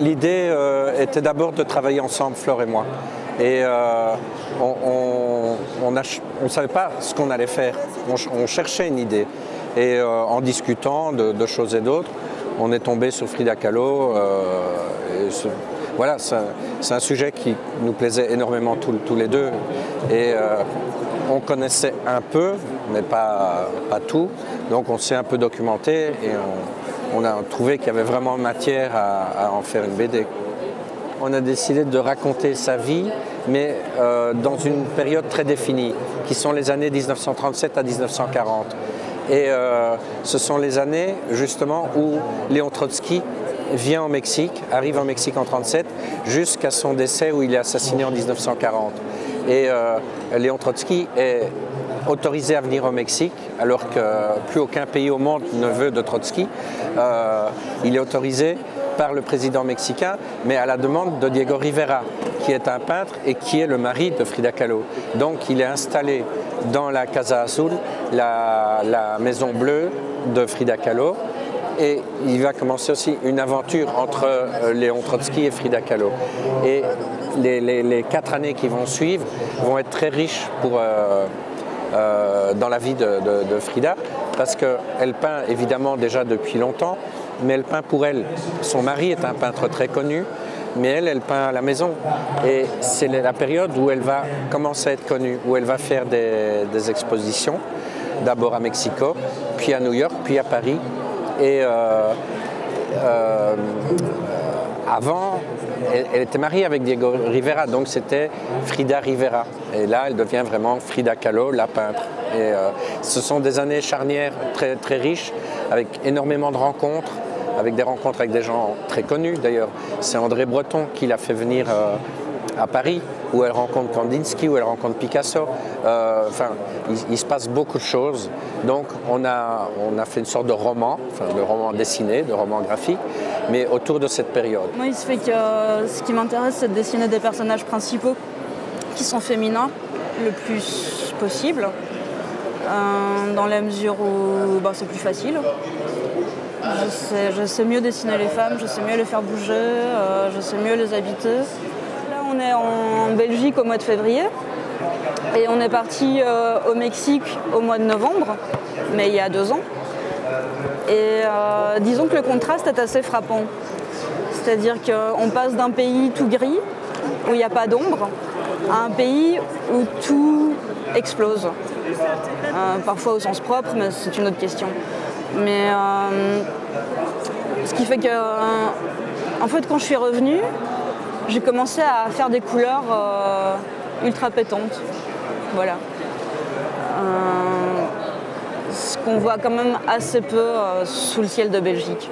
L'idée était d'abord de travailler ensemble, Flore et moi. Et on ne savait pas ce qu'on allait faire, on cherchait une idée. Et en discutant de choses et d'autres, on est tombé sur Frida Kahlo. Voilà, c'est un sujet qui nous plaisait énormément tous les deux. Et on connaissait un peu, mais pas tout. Donc on s'est un peu documenté et on a trouvé qu'il y avait vraiment matière à en faire une BD. On a décidé de raconter sa vie, mais dans une période très définie, qui sont les années 1937 à 1940. Et ce sont les années, justement, où Léon Trotsky vient au Mexique, arrive au Mexique en 1937, jusqu'à son décès où il est assassiné en 1940. Et Léon Trotsky est autorisé à venir au Mexique, alors que plus aucun pays au monde ne veut de Trotsky. Il est autorisé par le président mexicain, mais à la demande de Diego Rivera, qui est un peintre et qui est le mari de Frida Kahlo. Donc il est installé dans la Casa Azul, la maison bleue de Frida Kahlo, et il va commencer aussi une aventure entre Léon Trotsky et Frida Kahlo. Et les 4 années qui vont suivre vont être très riches pour... dans la vie de Frida, parce qu'elle peint évidemment déjà depuis longtemps, mais elle peint pour elle. Son mari est un peintre très connu, mais elle peint à la maison. Et c'est la période où elle va commencer à être connue, où elle va faire des expositions, d'abord à Mexico, puis à New York, puis à Paris. Et avant, elle était mariée avec Diego Rivera, donc c'était Frida Rivera. Et là, elle devient vraiment Frida Kahlo, la peintre. Et ce sont des années charnières très, très riches, avec énormément de rencontres, avec des rencontres avec des gens très connus d'ailleurs. C'est André Breton qui l'a fait venir à Paris, où elle rencontre Kandinsky, où elle rencontre Picasso. Enfin, il se passe beaucoup de choses. Donc on a fait une sorte de roman, enfin, de roman dessiné, de roman graphique, mais autour de cette période. Moi, il se fait que ce qui m'intéresse, c'est de dessiner des personnages principaux qui sont féminins le plus possible, dans la mesure où ben, c'est plus facile. Je sais mieux dessiner les femmes, je sais mieux les faire bouger, je sais mieux les habiter. On est en Belgique au mois de février et on est parti au Mexique au mois de novembre, mais il y a 2 ans. Et disons que le contraste est assez frappant. C'est-à-dire qu'on passe d'un pays tout gris, où il n'y a pas d'ombre, à un pays où tout explose. Parfois au sens propre, mais c'est une autre question. Mais ce qui fait que, en fait, quand je suis revenue, j'ai commencé à faire des couleurs ultra pétantes, voilà. Ce qu'on voit quand même assez peu sous le ciel de Belgique.